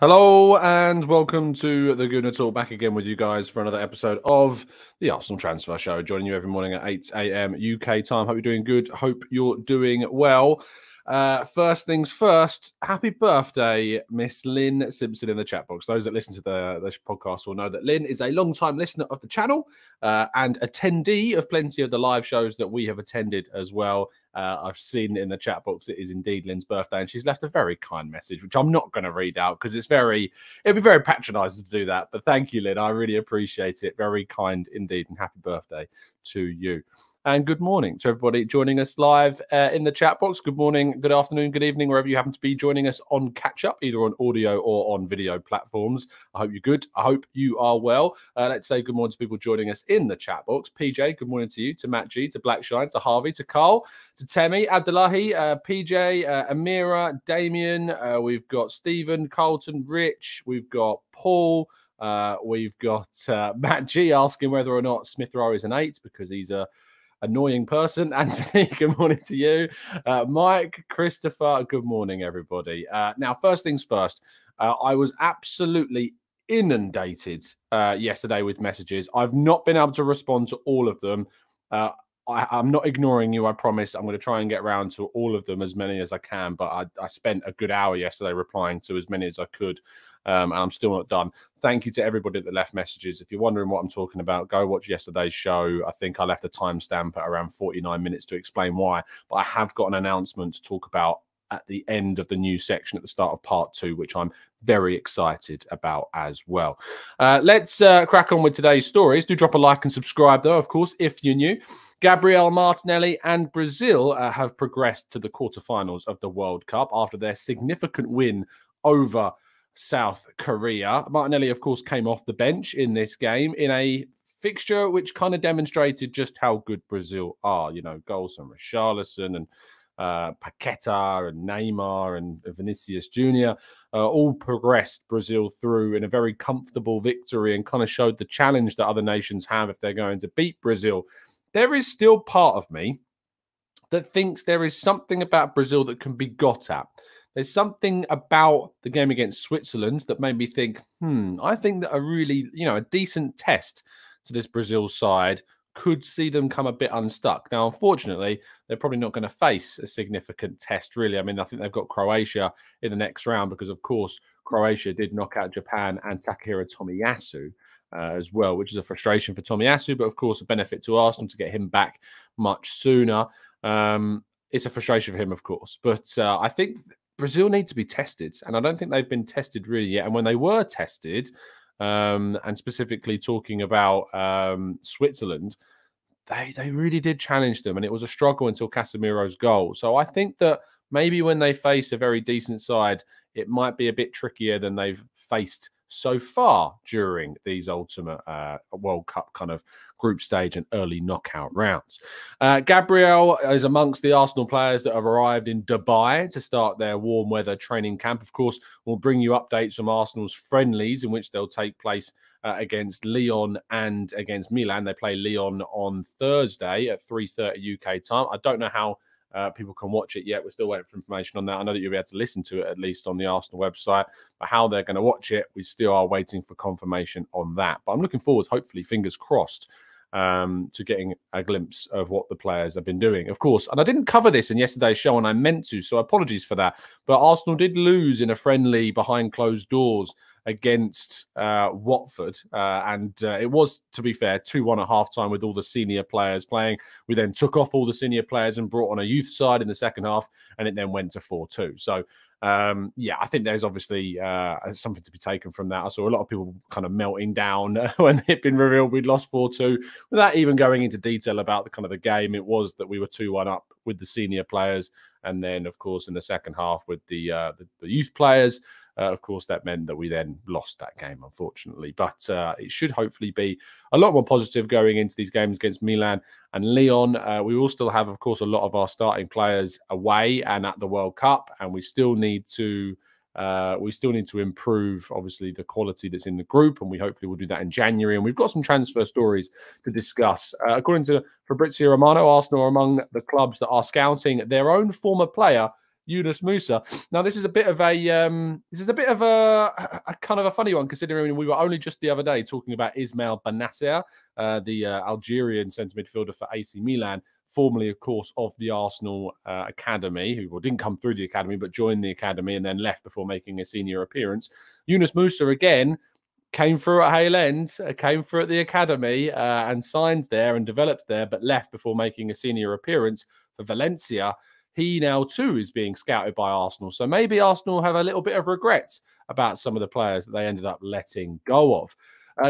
Hello and welcome to the Gooner Talk. Back again with you guys for another episode of the Arsenal Transfer Show. Joining you every morning at 8 a.m. UK time. Hope you're doing good. Hope you're doing well. First things first, happy birthday, Miss Lynn Simpson in the chat box. Those that listen to this podcast will know that Lynn is a long-time listener of the channel and attendee of plenty of the live shows that we have attended as well. I've seen in the chat box it is indeed Lynn's birthday, and she's left a very kind message, which I'm not going to read out because it'd be very patronising to do that. But thank you, Lynn. I really appreciate it. Very kind indeed, and happy birthday to you. And good morning to everybody joining us live in the chat box. Good morning, good afternoon, good evening, wherever you happen to be joining us on Catch Up, either on audio or on video platforms. I hope you're good. I hope you are well. Let's say good morning to people joining us in the chat box. PJ, good morning to you, to Matt G, to Blackshine, to Harvey, to Carl, to Temi, Abdullahi, PJ, Amira, Damien. We've got Stephen, Colton, Rich. We've got Paul. We've got Matt G asking whether or not Smith Rowe is an 8 because he's a annoying person. Anthony, good morning to you. Mike, Christopher, good morning, everybody. Now, first things first, I was absolutely inundated yesterday with messages. I've not been able to respond to all of them. I'm not ignoring you, I promise. I'm going to try and get around to all of them, as many as I can, but I spent a good hour yesterday replying to as many as I could, and I'm still not done. Thank you to everybody that left messages. If you're wondering what I'm talking about, go watch yesterday's show. I think I left a timestamp at around 49 minutes to explain why, but I have got an announcement to talk about at the end of the new section at the start of part 2, which I'm very excited about as well. Let's crack on with today's stories. Do drop a like and subscribe, though, of course, if you're new. Gabriel Martinelli and Brazil have progressed to the quarterfinals of the World Cup after their significant win over South Korea. Martinelli, of course, came off the bench in this game in a fixture which kind of demonstrated just how good Brazil are. You know, goals from Richarlison and Paqueta and Neymar and Vinicius Jr. All progressed Brazil through in a very comfortable victory and kind of showed the challenge that other nations have if they're going to beat Brazil. There is still part of me that thinks there is something about Brazil that can be got at. There's something about the game against Switzerland that made me think, I think that a really, a decent test to this Brazil side could see them come a bit unstuck. Now, unfortunately, they're probably not going to face a significant test, really. I mean, I think they've got Croatia in the next round because, of course, Croatia did knock out Japan and Takehiro Tomiyasu as well, which is a frustration for Tomiyasu, but, of course, a benefit to Arsenal to get him back much sooner. It's a frustration for him, of course. But I think Brazil need to be tested, and I don't think they've been tested really yet. And when they were tested, and specifically talking about Switzerland, they really did challenge them, and it was a struggle until Casemiro's goal. So I think that maybe when they face a very decent side, it might be a bit trickier than they've faced so far during these ultimate World Cup kind of group stage and early knockout rounds. Gabriel is amongst the Arsenal players that have arrived in Dubai to start their warm weather training camp. Of course, we'll bring you updates from Arsenal's friendlies in which they'll take place against Lyon and against Milan. They play Lyon on Thursday at 3:30 UK time. I don't know how people can watch it yet. We're still waiting for information on that. I know that you'll be able to listen to it, at least on the Arsenal website. But how they're going to watch it, we still are waiting for confirmation on that. But I'm looking forward, hopefully, fingers crossed, to getting a glimpse of what the players have been doing. Of course, and I didn't cover this in yesterday's show, and I meant to, so apologies for that. But Arsenal did lose in a friendly behind closed doors against Watford. It was, to be fair, 2-1 at halftime with all the senior players playing. We then took off all the senior players and brought on a youth side in the second half, and it then went to 4-2. So, yeah, I think there's obviously something to be taken from that. I saw a lot of people kind of melting down when it'd been revealed we'd lost 4-2. Without even going into detail about the kind of the game, it was that we were 2-1 up with the senior players. And then, of course, in the second half with the youth players, of course, that meant that we then lost that game, unfortunately. But it should hopefully be a lot more positive going into these games against Milan and Lyon. We will still have, of course, a lot of our starting players away and at the World Cup, and we still need to improve, obviously, the quality that's in the group, and we hopefully will do that in January. And we've got some transfer stories to discuss. According to Fabrizio Romano, Arsenal are among the clubs that are scouting their own former player Yunus Musah. Now, this is a bit of a kind of a funny one, considering we were only just the other day talking about Ismail Bennacer, the Algerian centre midfielder for AC Milan, formerly, of course, of the Arsenal academy, who didn't come through the academy but joined the academy and then left before making a senior appearance. Yunus Musah again came through at Hale End, came through at the academy and signed there and developed there, but left before making a senior appearance for Valencia. He now, too, is being scouted by Arsenal. So maybe Arsenal have a little bit of regret about some of the players that they ended up letting go of.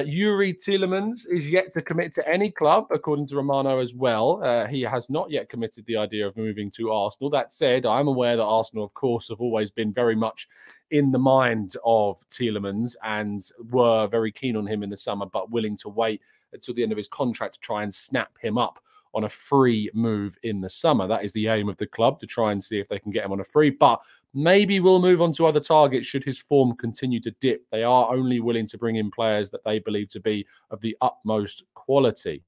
Yuri Tielemans is yet to commit to any club, according to Romano as well. He has not yet committed the idea of moving to Arsenal. That said, I'm aware that Arsenal, of course, have always been very much in the mind of Tielemans and were very keen on him in the summer, but willing to wait until the end of his contract to try and snap him up on a free move in the summer. That is the aim of the club, to try and see if they can get him on a free, but maybe we'll move on to other targets should his form continue to dip. They are only willing to bring in players that they believe to be of the utmost quality.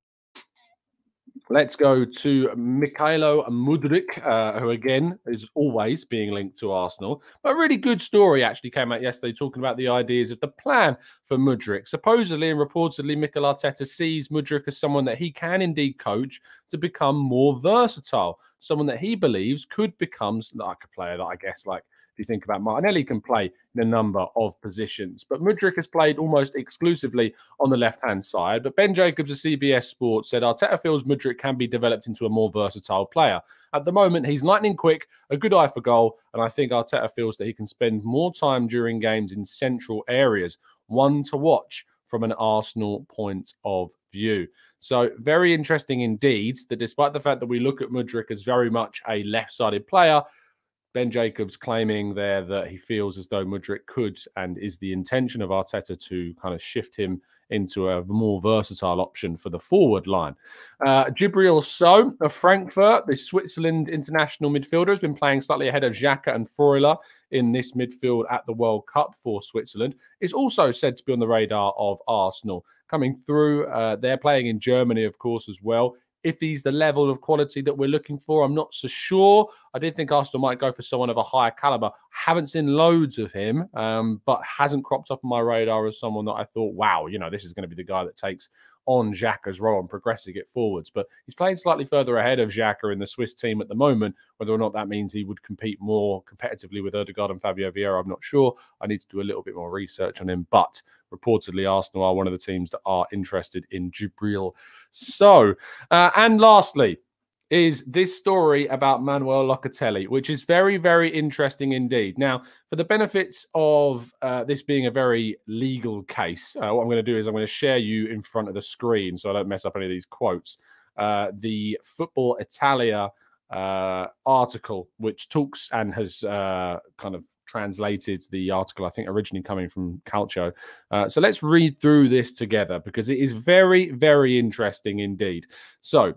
Let's go to Mykhaylo Mudryk, who again is always being linked to Arsenal. But a really good story actually came out yesterday talking about the ideas of the plan for Mudryk. Supposedly and reportedly, Mikel Arteta sees Mudryk as someone that he can indeed coach to become more versatile. Someone that he believes could become like a player that, I guess, like if you think about Martinelli, can play in a number of positions. But Mudryk has played almost exclusively on the left-hand side. But Ben Jacobs of CBS Sports said Arteta feels Mudryk can be developed into a more versatile player. At the moment, he's lightning quick, a good eye for goal, and I think Arteta feels that he can spend more time during games in central areas. One to watch from an Arsenal point of view. So very interesting indeed that despite the fact that we look at Mudryk as very much a left-sided player, Ben Jacobs claiming there that he feels as though Mudryk could and is the intention of Arteta to kind of shift him into a more versatile option for the forward line. Djibril Sow of Frankfurt, the Switzerland international midfielder, has been playing slightly ahead of Xhaka and Freuler in this midfield at the World Cup for Switzerland. Is also said to be on the radar of Arsenal. Coming through, they're playing in Germany, of course, as well. If he's the level of quality that we're looking for, I'm not so sure. I did think Arsenal might go for someone of a higher caliber. Haven't seen loads of him, but hasn't cropped up on my radar as someone that I thought, wow, you know, this is going to be the guy that takes on Xhaka's role and progressing it forwards. But he's playing slightly further ahead of Xhaka in the Swiss team at the moment. Whether or not that means he would compete more competitively with Ødegaard and Fabio Vieira, I'm not sure. I need to do a little bit more research on him. But reportedly, Arsenal are one of the teams that are interested in Djibril Sow. And lastly, is this story about Manuel Locatelli, which is very, very interesting indeed. Now, for the benefits of this being a very legal case, what I'm going to do is I'm going to share you in front of the screen so I don't mess up any of these quotes. The Football Italia article, which talks and has kind of translated the article, I think, originally coming from Calcio. So let's read through this together because it is very, very interesting indeed. So,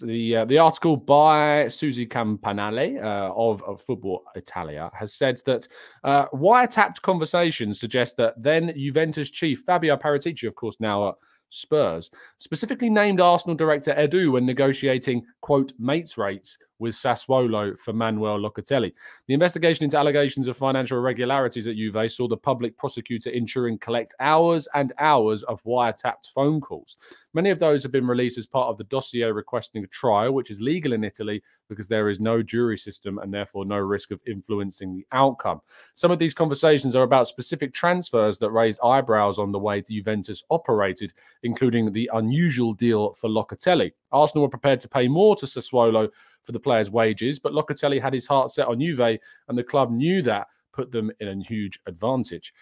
the article by Susie Campanale of Football Italia has said that wiretapped conversations suggest that then Juventus chief Fabio Paratici, of course now at Spurs, specifically named Arsenal director Edu when negotiating, quote, mates rates with Sassuolo for Manuel Locatelli. The investigation into allegations of financial irregularities at Juve saw the public prosecutor ensuring collect hours and hours of wiretapped phone calls. Many of those have been released as part of the dossier requesting a trial, which is legal in Italy because there is no jury system and therefore no risk of influencing the outcome. Some of these conversations are about specific transfers that raised eyebrows on the way Juventus operated, including the unusual deal for Locatelli. Arsenal were prepared to pay more to Sassuolo for the players' wages, but Locatelli had his heart set on Juve, and the club knew that put them in a huge advantage.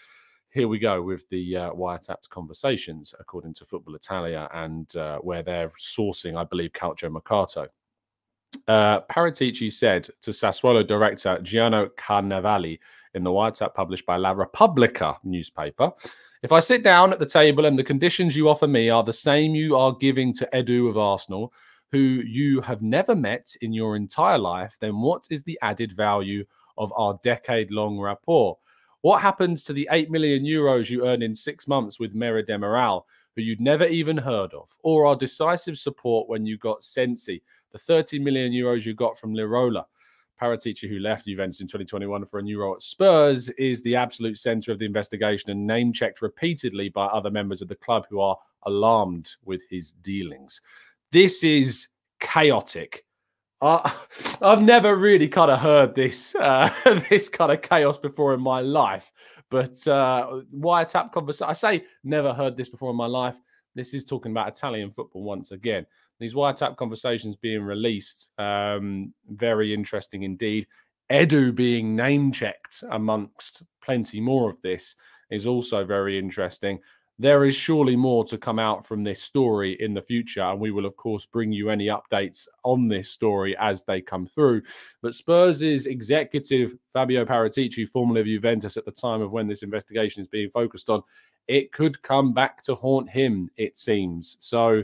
Here we go with the wiretapped conversations, according to Football Italia, and where they're sourcing, I believe, Calcio Mercato. Paratici said to Sassuolo director Gianno Carnevali in the wiretap published by La Repubblica newspaper, "If I sit down at the table and the conditions you offer me are the same you are giving to Edu of Arsenal, who you have never met in your entire life, then what is the added value of our decade-long rapport? What happens to the €8 million you earn in 6 months with Mera Demiral, who you'd never even heard of, or our decisive support when you got Sensi, the €30 million you got from Lirola? Paratici, who left Juventus in 2021 for a new role at Spurs, is the absolute centre of the investigation and name-checked repeatedly by other members of the club who are alarmed with his dealings. This is chaotic. I've never really kind of heard this this kind of chaos before in my life. But wiretap conversation, I say never heard this before in my life. This is talking about Italian football once again. These wiretap conversations being released, very interesting indeed. Edu being name-checked amongst plenty more of this is also very interesting. There is surely more to come out from this story in the future, and we will, of course, bring you any updates on this story as they come through. But Spurs' executive, Fabio Paratici, formerly of Juventus at the time of when this investigation is being focused on, it could come back to haunt him, it seems. So,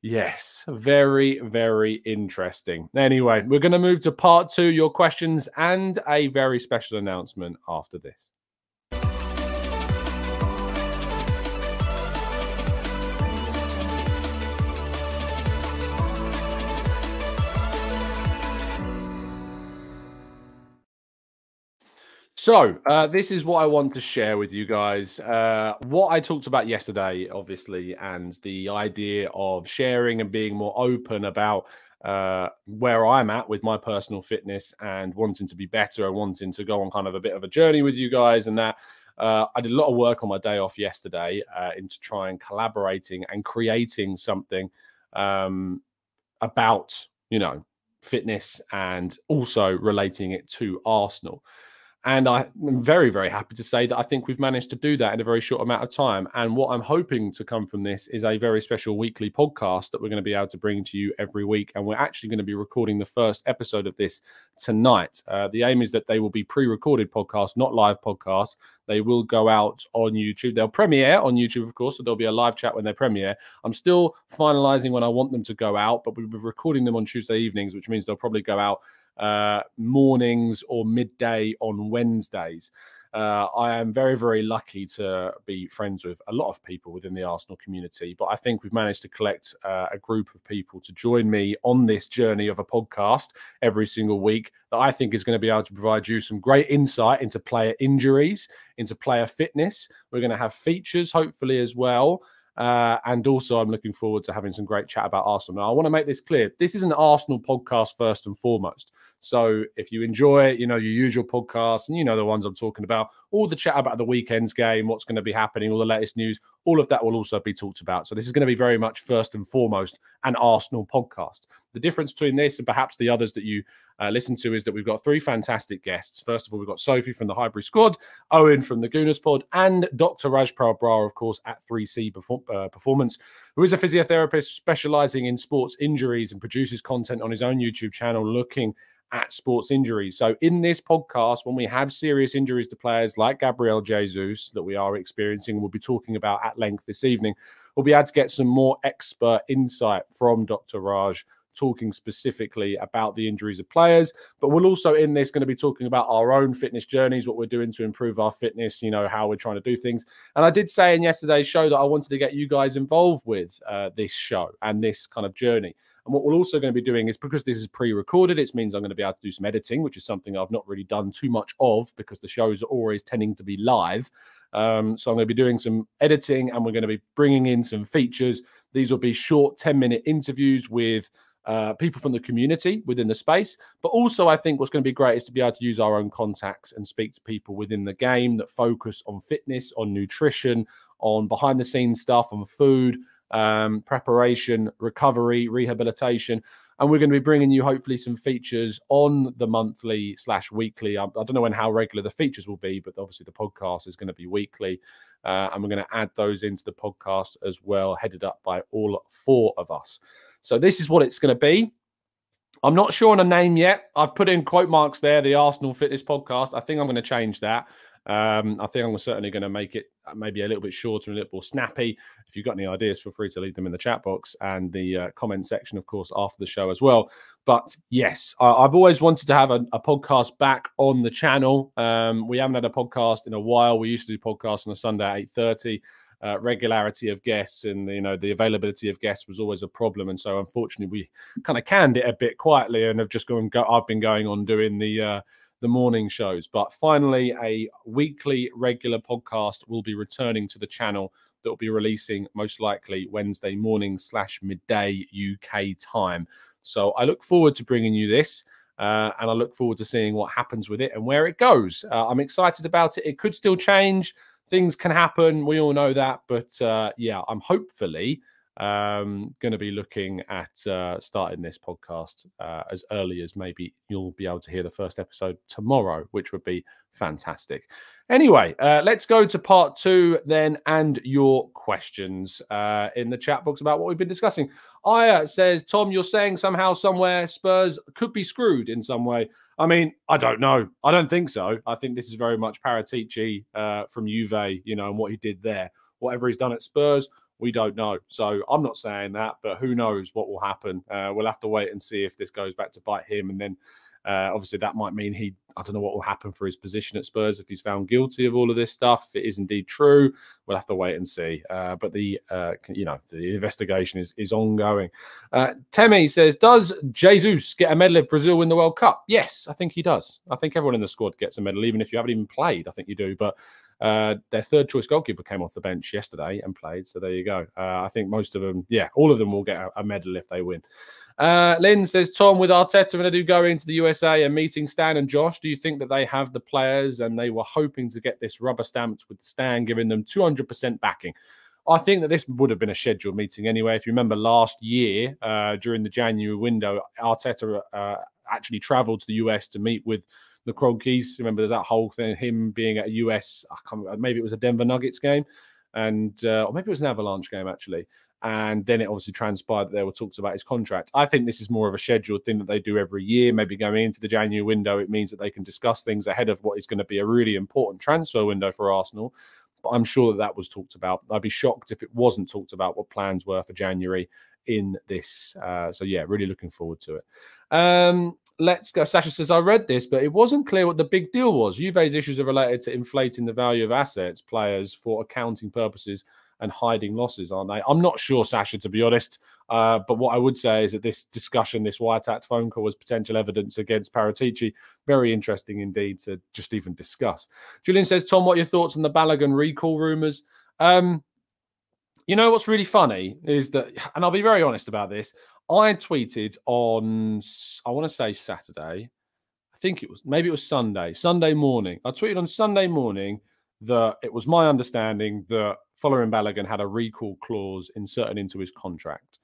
yes, very, very interesting. Anyway, we're going to move to part two, your questions, and a very special announcement after this. So this is what I want to share with you guys. What I talked about yesterday, obviously, and the idea of sharing and being more open about where I'm at with my personal fitness and wanting to be better and wanting to go on kind of a bit of a journey with you guys and that. I did a lot of work on my day off yesterday into trying collaborating and creating something about, you know, fitness and also relating it to Arsenal. And I'm very, very happy to say that I think we've managed to do that in a very short amount of time. And what I'm hoping to come from this is a very special weekly podcast that we're going to be able to bring to you every week. And we're actually going to be recording the first episode of this tonight. The aim is that they will be pre-recorded podcasts, not live podcasts. They will go out on YouTube. They'll premiere on YouTube, of course, so there'll be a live chat when they premiere. I'm still finalizing when I want them to go out, but we'll be recording them on Tuesday evenings, which means they'll probably go out mornings or midday on Wednesdays. I am very, very lucky to be friends with a lot of people within the Arsenal community, but I think we've managed to collect a group of people to join me on this journey of a podcast every single week that I think is going to be able to provide you some great insight into player injuries, into player fitness. We're going to have features, hopefully, as well. And also, I'm looking forward to having some great chat about Arsenal. Now, I want to make this clear. This is an Arsenal podcast first and foremost. So if you enjoy, you know, your usual podcasts and you know the ones I'm talking about, all the chat about the weekend's game, what's going to be happening, all the latest news, all of that will also be talked about. So this is going to be very much first and foremost an Arsenal podcast. The difference between this and perhaps the others that you listen to is that we've got three fantastic guests. First of all, we've got Sophie from the Highbury Squad, Owen from the Gooner's Pod, and Dr. Raj Prabhara, of course, at 3C Performance, who is a physiotherapist specializing in sports injuries and produces content on his own YouTube channel looking at sports injuries. So in this podcast, when we have serious injuries to players like Gabriel Jesus that we are experiencing, we'll be talking about at length this evening, we'll be able to get some more expert insight from Dr. Raj, talking specifically about the injuries of players. But we'll also in this going to be talking about our own fitness journeys, what we're doing to improve our fitness, you know, how we're trying to do things. And I did say in yesterday's show that I wanted to get you guys involved with this show and this kind of journey. And what we're also going to be doing is, because this is pre-recorded, it means I'm going to be able to do some editing, which is something I've not really done too much of because the shows are always tending to be live. So I'm going to be doing some editing and we're going to be bringing in some features. These will be short 10-minute interviews with people from the community within the space. But also, I think what's going to be great is to be able to use our own contacts and speak to people within the game that focus on fitness, on nutrition, on behind-the-scenes stuff, on food, preparation, recovery, rehabilitation. And we're going to be bringing you, hopefully, some features on the monthly/weekly. I don't know how regular the features will be, but obviously the podcast is going to be weekly. And we're going to add those into the podcast as well, headed up by all four of us. So this is what it's going to be. I'm not sure on a name yet. I've put in quote marks there, the Arsenal Fitness Podcast. I think I'm going to change that. I think I'm certainly going to make it maybe a little bit shorter and a little more snappy. If you've got any ideas, feel free to leave them in the chat box and the comment section, of course, after the show as well. But yes, I've always wanted to have a podcast back on the channel. We haven't had a podcast in a while. We used to do podcasts on a Sunday at 8:30. regularity of guests and, you know, the availability of guests was always a problem. And so unfortunately we kind of canned it a bit quietly and have just gone, I've been going on doing the morning shows. But finally, a weekly regular podcast will be returning to the channel that will be releasing most likely Wednesday morning / midday UK time. So I look forward to bringing you this. And I look forward to seeing what happens with it and where it goes. I'm excited about it. It could still change. Things can happen. We all know that. But yeah, I'm hopefully going to be looking at starting this podcast as early as maybe you'll be able to hear the first episode tomorrow, which would be fantastic. Anyway, let's go to part two then and your questions in the chat box about what we've been discussing. Aya says, Tom, you're saying somehow, somewhere, Spurs could be screwed in some way. I mean, I don't know. I don't think so. I think this is very much Paratici from Juve, you know, and what he did there. Whatever he's done at Spurs, we don't know. So I'm not saying that, but who knows what will happen. We'll have to wait and see if this goes back to bite him. And then obviously that might mean he, I don't know what will happen for his position at Spurs if he's found guilty of all of this stuff. If it is indeed true, we'll have to wait and see. But the, you know, the investigation is ongoing. Temi says, does Jesus get a medal if Brazil win the World Cup? Yes, I think he does. I think everyone in the squad gets a medal, even if you haven't even played. I think you do. But their third choice goalkeeper came off the bench yesterday and played. So there you go. I think most of them, yeah, all of them will get a medal if they win. Lynn says, Tom, with Arteta and Edu going to the USA and meeting Stan and Josh, do you think that they have the players and they were hoping to get this rubber stamped with Stan giving them 200% backing? I think that this would have been a scheduled meeting anyway. If you remember last year during the January window, Arteta actually travelled to the US to meet with the Cronkies. Remember, there's that whole thing, him being at a US, I can't remember, maybe it was a Denver Nuggets game, and or maybe it was an Avalanche game, actually. And then it obviously transpired that there were talks about his contract. I think this is more of a scheduled thing that they do every year. Maybe going into the January window, it means that they can discuss things ahead of what is going to be a really important transfer window for Arsenal. But I'm sure that that was talked about. I'd be shocked if it wasn't talked about what plans were for January in this. So, yeah, really looking forward to it. Let's go. Sasha says, I read this, but it wasn't clear what the big deal was. Juve's issues are related to inflating the value of assets, players for accounting purposes, and hiding losses, aren't they? I'm not sure, Sasha, to be honest. But what I would say is that this discussion, this wiretapped phone call, was potential evidence against Paratici. Very interesting indeed to just even discuss. Julian says, Tom, what are your thoughts on the Balogun recall rumours? You know what's really funny is that, and I'll be very honest about this, I tweeted on, I want to say Saturday. I think it was, maybe it was Sunday morning. I tweeted on Sunday morning that it was my understanding that following Balogun had a recall clause inserted into his contract.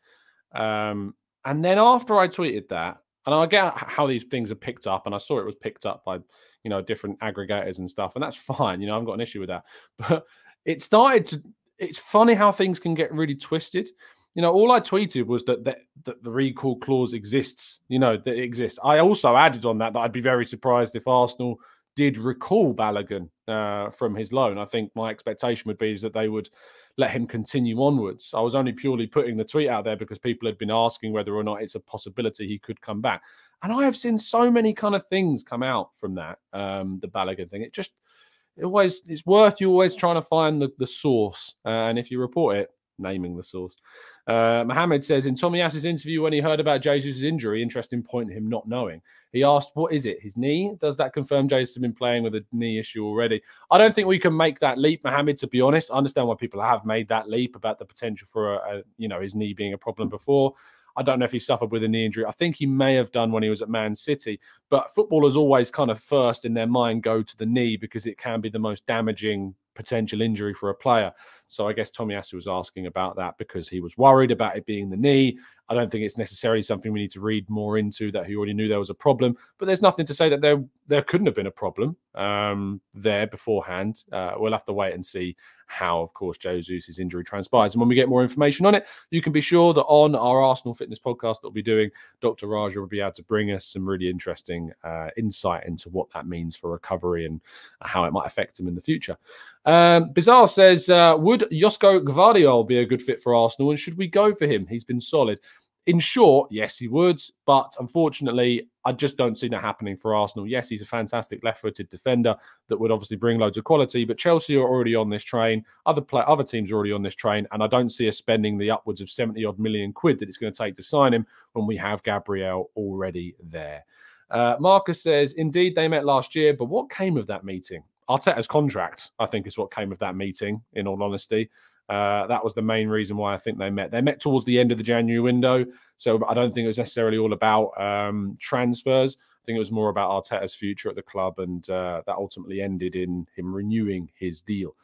And then after I tweeted that, and I get how these things are picked up, and I saw it was picked up by, you know, different aggregators and stuff, and that's fine. You know, I've got an issue with that. But it started to, it's funny how things can get really twisted. You know, all I tweeted was that the recall clause exists, you know, that it exists. I also added on that I'd be very surprised if Arsenal did recall Balogun from his loan. I think my expectation would be is that they would let him continue onwards. I was only purely putting the tweet out there because people had been asking whether or not it's a possibility he could come back. And I have seen so many kind of things come out from that, the Balogun thing. It just, it always, it's worth you always trying to find the source. And if you report it, naming the source. Mohammed says, in Tomiyasu's interview when he heard about Jesus' injury, interesting point, him not knowing. He asked, what is it? His knee? Does that confirm Jesus has been playing with a knee issue already? I don't think we can make that leap, Mohammed, to be honest. I understand why people have made that leap about the potential for, you know, his knee being a problem before. I don't know if he suffered with a knee injury. I think he may have done when he was at Man City. But footballers always kind of first in their mind go to the knee because it can be the most damaging potential injury for a player. So I guess Tomiyasu was asking about that because he was worried about it being the knee. I don't think it's necessarily something we need to read more into, that he already knew there was a problem. But there's nothing to say that there couldn't have been a problem there beforehand. We'll have to wait and see how, of course, Jesus' injury transpires. And when we get more information on it, you can be sure that on our Arsenal Fitness podcast that we'll be doing, Dr. Raja will be able to bring us some really interesting insight into what that means for recovery and how it might affect him in the future. Bizarre says, would Josko Gvardiol be a good fit for Arsenal and should we go for him? He's been solid. In short, yes, he would, but unfortunately, I just don't see that happening for Arsenal. Yes, he's a fantastic left-footed defender that would obviously bring loads of quality, but Chelsea are already on this train. Other teams are already on this train, and I don't see us spending the upwards of 70-odd million quid that it's going to take to sign him when we have Gabriel already there. Marcus says, indeed, they met last year, but what came of that meeting? Arteta's contract, I think, is what came of that meeting, in all honesty. That was the main reason why I think they met. They met towards the end of the January window, so I don't think it was necessarily all about transfers. I think it was more about Arteta's future at the club, and that ultimately ended in him renewing his deal.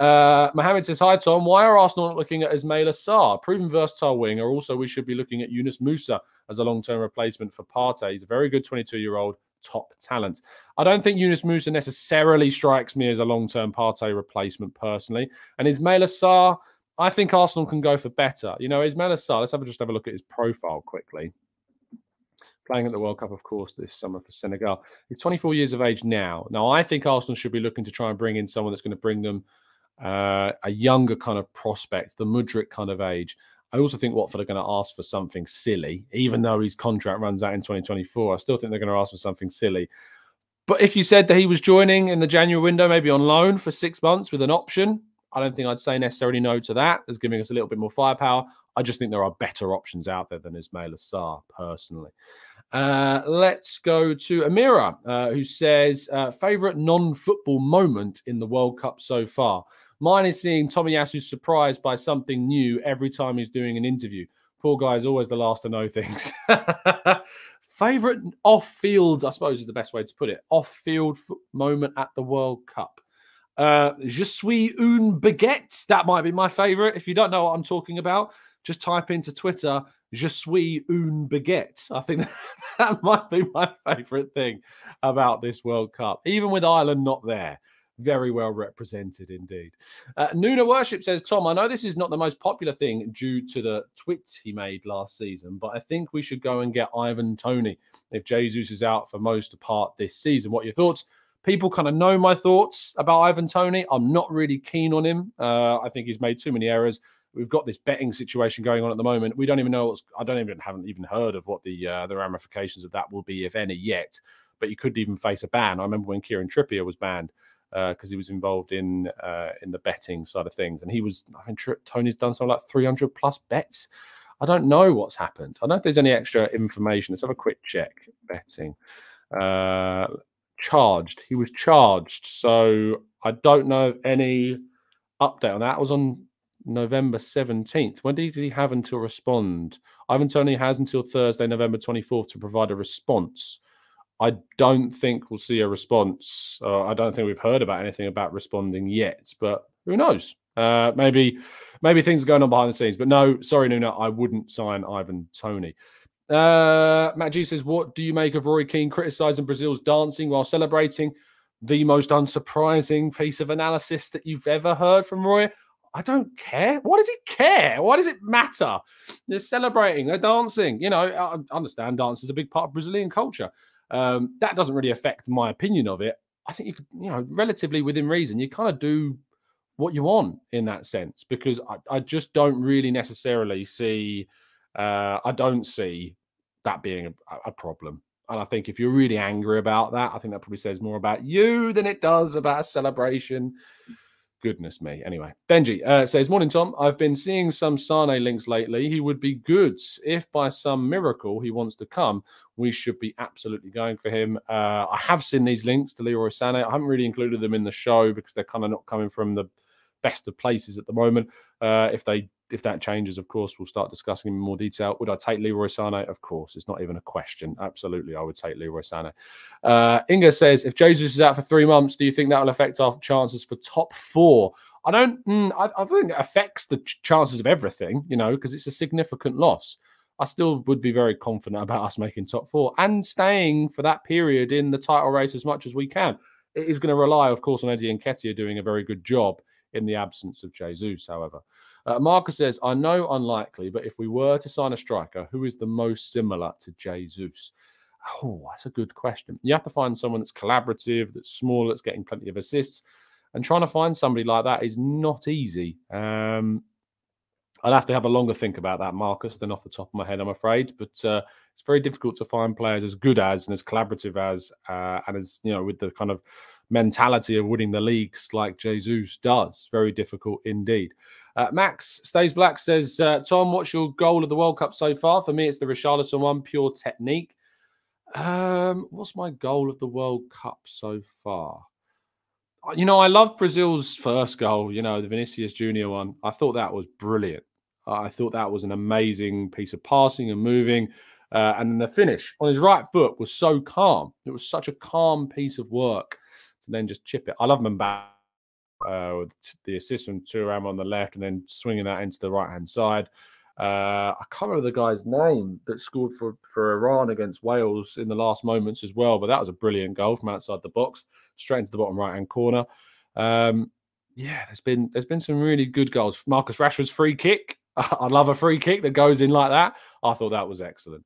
Mohammed says, hi, Tom. Why are Arsenal not looking at Ismaila Sarr? Proven versatile winger. Also, we should be looking at Yunus Musah as a long-term replacement for Partey. He's a very good 22-year-old. Top talent. I don't think Yunus Musah necessarily strikes me as a long-term Partey replacement personally. And Ismaila Sarr, I think Arsenal can go for better. You know, Ismaila Sarr, let's just have a look at his profile quickly. Playing at the World Cup, of course, this summer for Senegal. He's 24 years of age now. Now, I think Arsenal should be looking to try and bring in someone that's going to bring them a younger kind of prospect, the Mudryk kind of age. I also think Watford are going to ask for something silly, even though his contract runs out in 2024. I still think they're going to ask for something silly. But if you said that he was joining in the January window, maybe on loan for 6 months with an option, I don't think I'd say necessarily no to that, as giving us a little bit more firepower. I just think there are better options out there than Ismaila Sarr, personally. Let's go to Amira, who says, favourite non-football moment in the World Cup so far? Mine is seeing Tomiyasu surprised by something new every time he's doing an interview. Poor guy is always the last to know things. Favourite off-field, I suppose, is the best way to put it. Off-field moment at the World Cup. Je suis une baguette. That might be my favourite. If you don't know what I'm talking about, just type into Twitter, je suis une baguette. I think that might be my favourite thing about this World Cup. Even with Ireland not there. Very well represented indeed. Nuna Worship says, Tom, I know this is not the most popular thing due to the tweets he made last season, but I think we should go and get Ivan Toney if Jesus is out for most part this season. What are your thoughts? People kind of know my thoughts about Ivan Toney. I'm not really keen on him. I think he's made too many errors. We've got this betting situation going on at the moment. We don't even know. I haven't even heard of what the ramifications of that will be, if any, yet. But you could even face a ban. I remember when Kieran Trippier was banned, because he was involved in the betting side of things. And he was, I think Tony's done something like 300 plus bets. I don't know what's happened. I don't know if there's any extra information. Let's have a quick check. Betting. Charged. He was charged. So I don't know any update on that. It was on November 17th. When did he have until respond? Ivan Toney has until Thursday, November 24th to provide a response. I don't think we'll see a response. I don't think we've heard about anything about responding yet, but who knows? Maybe things are going on behind the scenes. But no, sorry, Nuna, I wouldn't sign Ivan Toney. Matt G says, what do you make of Roy Keane criticising Brazil's dancing while celebrating? The most unsurprising piece of analysis that you've ever heard from Roy. I don't care. What does he care? Why does it matter? They're celebrating. They're dancing. You know, I understand dance is a big part of Brazilian culture. That doesn't really affect my opinion of it. I think you could, you know, relatively within reason, you kind of do what you want in that sense, because I just don't really necessarily see, I don't see that being a problem. And I think if you're really angry about that, I think that probably says more about you than it does about a celebration. Goodness me. Anyway, Benji says, morning, Tom. I've been seeing some Sane links lately. He would be good. If by some miracle he wants to come, we should be absolutely going for him. I have seen these links to Leroy Sané. I haven't really included them in the show because they're kind of not coming from the best of places at the moment. If that changes, of course, we'll start discussing in more detail. Would I take Leroy Sané? Of course. It's not even a question. Absolutely, I would take Leroy Sané. Inga says, if Jesus is out for 3 months, do you think that will affect our chances for top four? I don't... I think it affects the chances of everything, you know, because it's a significant loss. I still would be very confident about us making top four and staying for that period in the title race as much as we can. It is going to rely, of course, on Eddie Nketiah doing a very good job in the absence of Jesus, however. Marcus says, I know unlikely, but if we were to sign a striker, who is the most similar to Jesus? Oh, that's a good question. You have to find someone that's collaborative, that's small, that's getting plenty of assists. And trying to find somebody like that is not easy. I'd have to have a longer think about that, Marcus, than off the top of my head, I'm afraid. But it's very difficult to find players as good as and as collaborative as and as, you know, with the kind of mentality of winning the leagues like Jesus does. Very difficult indeed. Max Stays Black says, Tom, what's your goal of the World Cup so far? For me, it's the Richarlison one, pure technique. What's my goal of the World Cup so far? You know, I loved Brazil's first goal, you know, the Vinicius Jr. one. I thought that was brilliant. I thought that was an amazing piece of passing and moving. And then the finish on his right foot was so calm. It was such a calm piece of work. So then just chip it. I love Mbappe, the assist from Thuram on the left and then swinging that into the right-hand side. I can't remember the guy's name that scored for Iran against Wales in the last moments as well, but that was a brilliant goal from outside the box, straight into the bottom right-hand corner. Yeah, there's been some really good goals. Marcus Rashford's free kick. I'd love a free kick that goes in like that. I thought that was excellent.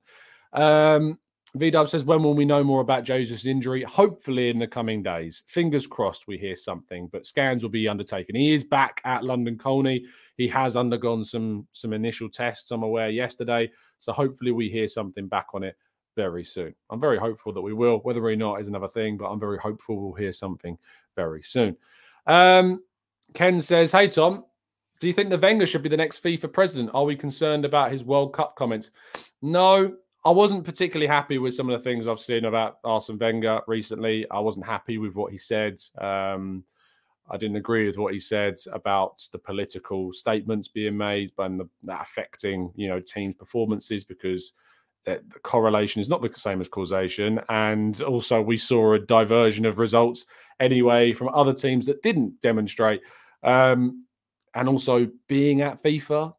V-Dub says, when will we know more about Jesus' injury? Hopefully in the coming days. Fingers crossed we hear something, but scans will be undertaken. He is back at London Colney. He has undergone some initial tests, I'm aware, yesterday. So hopefully we hear something back on it very soon. I'm very hopeful that we will. Whether or not is another thing, but I'm very hopeful we'll hear something very soon. Ken says, hey, Tom, do you think that Wenger should be the next FIFA president? Are we concerned about his World Cup comments? No. I wasn't particularly happy with some of the things I've seen about Arsene Wenger recently. I wasn't happy with what he said. I didn't agree with what he said about the political statements being made and that affecting, you know, teams' performances, because the correlation is not the same as causation. And also we saw a diversion of results anyway from other teams that didn't demonstrate. And also being at FIFA,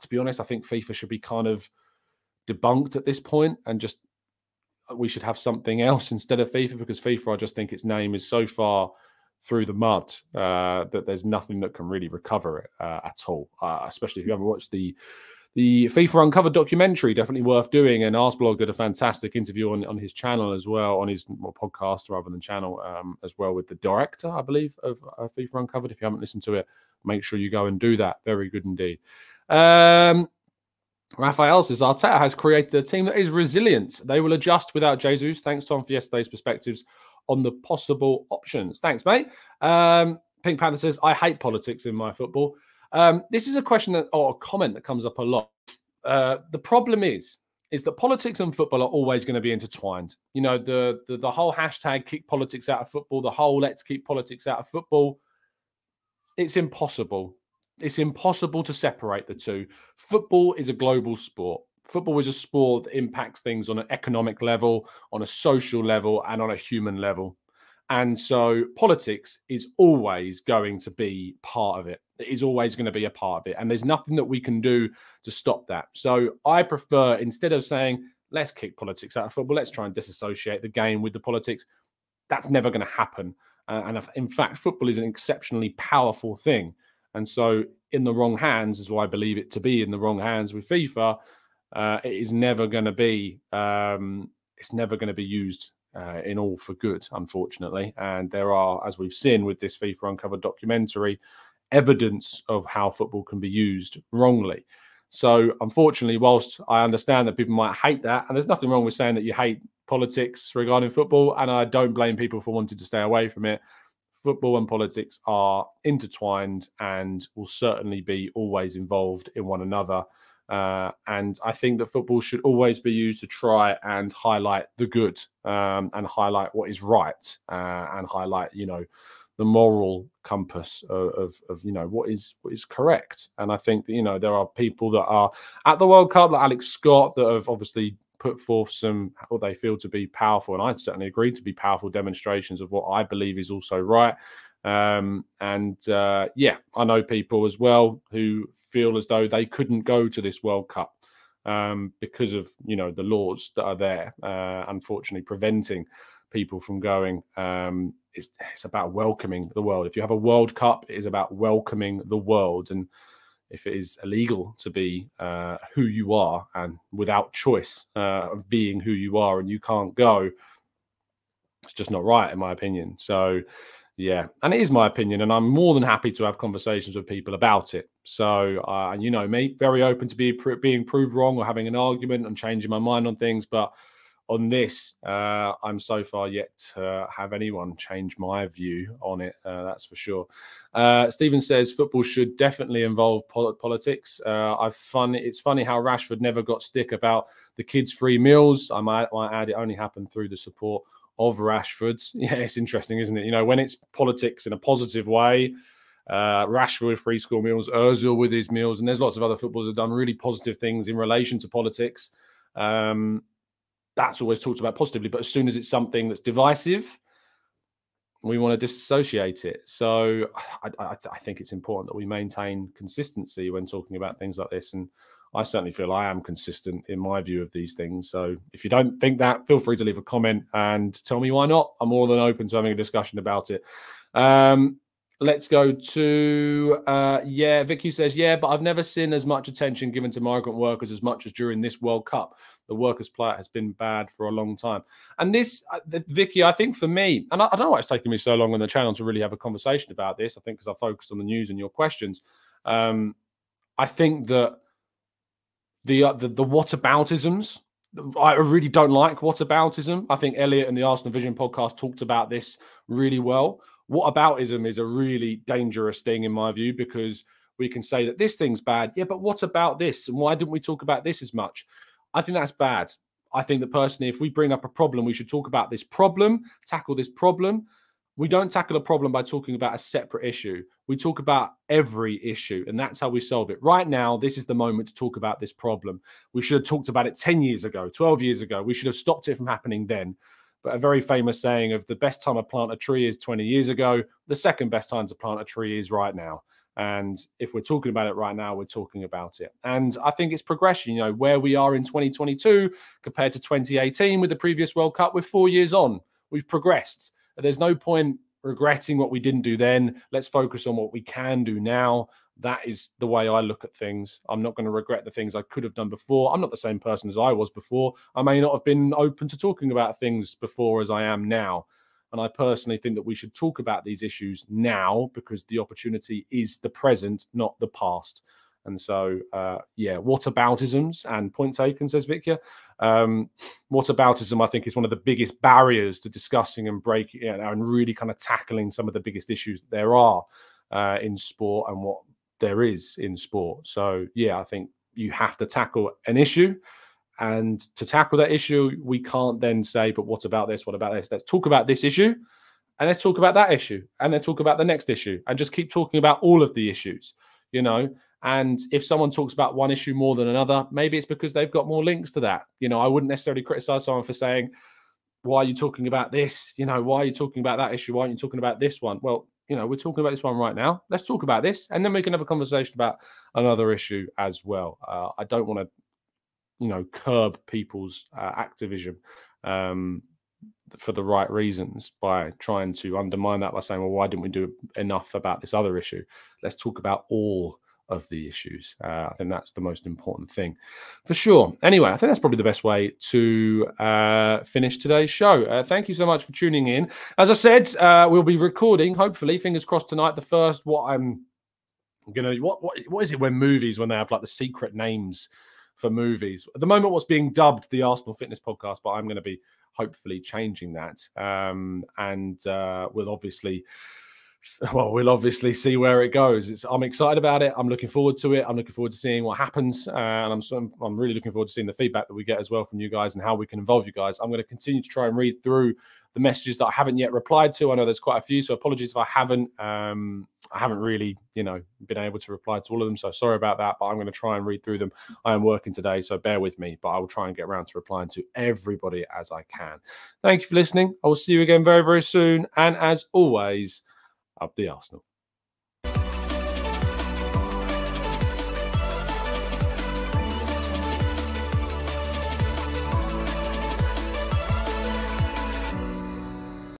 to be honest, I think FIFA should be kind of debunked at this point, and just we should have something else instead of FIFA, because FIFA, I just think its name is so far through the mud that there's nothing that can really recover it at all. Especially if you haven't watched the FIFA Uncovered documentary, definitely worth doing. And Arsblog did a fantastic interview on his channel as well, on his podcast rather than channel as well, with the director, I believe, of FIFA Uncovered. If you haven't listened to it, make sure you go and do that. Very good indeed. Raphael says, Arteta has created a team that is resilient. They will adjust without Jesus. Thanks, Tom, for yesterday's perspectives on the possible options. Thanks, mate. Pink Panther says, I hate politics in my football. This is a question that, or a comment that comes up a lot. The problem is that politics and football are always going to be intertwined. You know, the whole hashtag kick politics out of football, the whole let's keep politics out of football. It's impossible. It's impossible to separate the two. Football is a global sport. Football is a sport that impacts things on an economic level, on a social level, and on a human level. And so politics is always going to be part of it. It is always going to be a part of it. And there's nothing that we can do to stop that. So I prefer, instead of saying, let's kick politics out of football, let's try and disassociate the game with the politics. That's never going to happen. And in fact, football is an exceptionally powerful thing. And so in the wrong hands, is why I believe it to be in the wrong hands with FIFA, it is never going to be, it's never going to be used in all for good, unfortunately. And there are, as we've seen with this FIFA Uncovered documentary, evidence of how football can be used wrongly. So unfortunately, whilst I understand that people might hate that, and there's nothing wrong with saying that you hate politics regarding football, and I don't blame people for wanting to stay away from it, football and politics are intertwined and will certainly be always involved in one another. And I think that football should always be used to try and highlight the good and highlight what is right and highlight, you know, the moral compass of you know, what is correct. And I think that, you know, there are people that are at the World Cup, like Alex Scott, that have obviously put forth some, what they feel to be powerful, and I certainly agree to be powerful demonstrations of what I believe is also right. Yeah, I know people as well who feel as though they couldn't go to this World Cup because of, you know, the laws that are there, unfortunately preventing people from going. It's about welcoming the world. If you have a World Cup, it is about welcoming the world. And if it is illegal to be who you are and without choice of being who you are and you can't go, it's just not right, in my opinion. So, Yeah, and it is my opinion, and I'm more than happy to have conversations with people about it. So, you know me, very open to being proved wrong or having an argument and changing my mind on things. But on this, I'm so far yet to have anyone change my view on it, that's for sure. Stephen says, football should definitely involve politics. It's funny how Rashford never got stick about the kids' free meals. I might add, it only happened through the support of Rashford's. Yeah, it's interesting, isn't it? You know, when it's politics in a positive way, Rashford with free school meals, Ozil with his meals, and there's lots of other footballers that have done really positive things in relation to politics. That's always talked about positively, but as soon as it's something that's divisive, we want to disassociate it. So I think it's important that we maintain consistency when talking about things like this, and I certainly feel I am consistent in my view of these things. So if you don't think that, feel free to leave a comment and tell me why not. I'm more than open to having a discussion about it. Let's go to, yeah, Vicky says, yeah, but I've never seen as much attention given to migrant workers as much as during this World Cup. The workers' plight has been bad for a long time. And this, Vicky, I think for me, and I don't know why it's taken me so long on the channel to really have a conversation about this. I think because I focused on the news and your questions. I think that the whataboutisms, I really don't like whataboutism. I think Elliot and the Arsenal Vision podcast talked about this really well. Whataboutism is a really dangerous thing in my view, because we can say that this thing's bad. Yeah, but what about this? And why didn't we talk about this as much? I think that's bad. I think that personally, if we bring up a problem, we should talk about this problem, tackle this problem. We don't tackle a problem by talking about a separate issue. We talk about every issue, and that's how we solve it. Right now, this is the moment to talk about this problem. We should have talked about it 10 years ago, 12 years ago. We should have stopped it from happening then. But a very famous saying of the best time to plant a tree is 20 years ago. The second best time to plant a tree is right now. And if we're talking about it right now, we're talking about it. And I think it's progression, you know, where we are in 2022 compared to 2018 with the previous World Cup. We're 4 years on. We've progressed. There's no point regretting what we didn't do then. Let's focus on what we can do now. That is the way I look at things. I'm not going to regret the things I could have done before. I'm not the same person as I was before. I may not have been open to talking about things before as I am now. And I personally think that we should talk about these issues now, because the opportunity is the present, not the past. And so, yeah, whataboutisms and point taken, says Victor. Whataboutism, I think, is one of the biggest barriers to discussing and breaking, you know, and really kind of tackling some of the biggest issues that there are in sport and what there is in sport. So, yeah, I think you have to tackle an issue. And to tackle that issue, we can't then say, but what about this? What about this? Let's talk about this issue. And let's talk about that issue. And then talk about the next issue. And just keep talking about all of the issues, you know. And if someone talks about one issue more than another, maybe it's because they've got more links to that. You know, I wouldn't necessarily criticize someone for saying, why are you talking about this? You know, why are you talking about that issue? Why aren't you talking about this one? Well, you know, we're talking about this one right now. Let's talk about this. And then we can have a conversation about another issue as well. I don't want to, you know, curb people's activism for the right reasons by trying to undermine that by saying, well, why didn't we do enough about this other issue? Let's talk about all of the issues. I think that's the most important thing for sure. Anyway, I think that's probably the best way to finish today's show. Thank you so much for tuning in. As I said, we'll be recording, hopefully, fingers crossed tonight, the first, what is it when movies, when they have like the secret names for movies? At the moment, what's being dubbed the Arsenal Fitness Podcast, but I'm going to be hopefully changing that. We'll obviously... Well, we'll obviously see where it goes. I'm excited about it. I'm looking forward to it. I'm looking forward to seeing what happens. And I'm really looking forward to seeing the feedback that we get as well from you guys and how we can involve you guys. I'm going to continue to try and read through the messages that I haven't yet replied to. I know there's quite a few, so apologies if I haven't. I haven't really, you know, been able to reply to all of them, so sorry about that, but I'm going to try and read through them. I am working today, so bear with me, but I will try and get around to replying to everybody as I can. Thank you for listening. I will see you again very, very soon. And as always... Up the Arsenal.